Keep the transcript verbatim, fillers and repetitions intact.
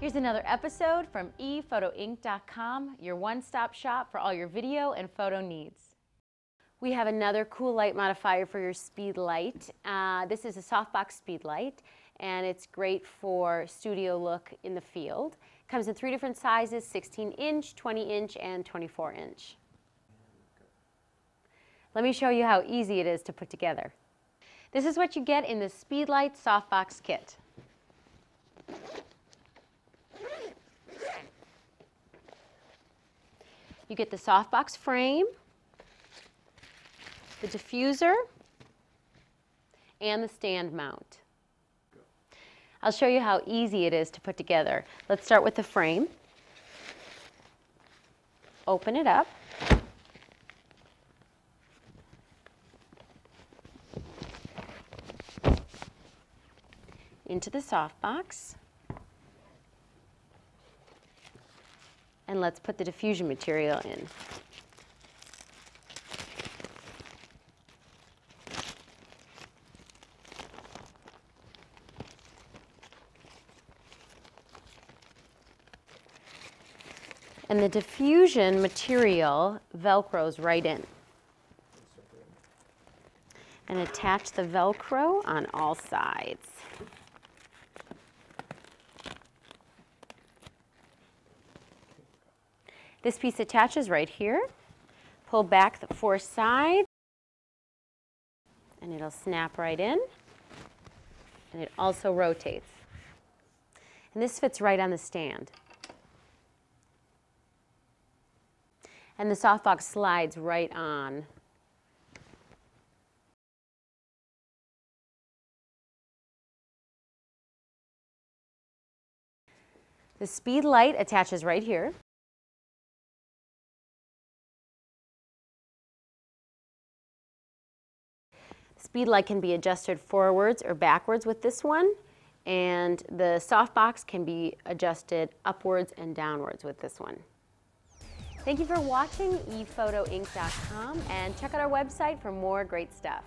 Here's another episode from e photo inc dot com, your one-stop shop for all your video and photo needs. We have another cool light modifier for your speed light. Uh, this is a softbox speed light, and it's great for studio look in the field. Comes in three different sizes, sixteen inch, twenty inch, and twenty-four inch. Let me show you how easy it is to put together. This is what you get in the Speedlight Softbox Kit. You get the softbox frame, the diffuser, and the stand mount. I'll show you how easy it is to put together. Let's start with the frame. Open it up. Into the softbox. And let's put the diffusion material in. And the diffusion material velcros right in. And attach the velcro on all sides. This piece attaches right here. Pull back the four sides, and it'll snap right in. And it also rotates. And this fits right on the stand. And the softbox slides right on. The speed light attaches right here. Speed light can be adjusted forwards or backwards with this one, and the softbox can be adjusted upwards and downwards with this one. Thank you for watching e photo inc dot com, and check out our website for more great stuff.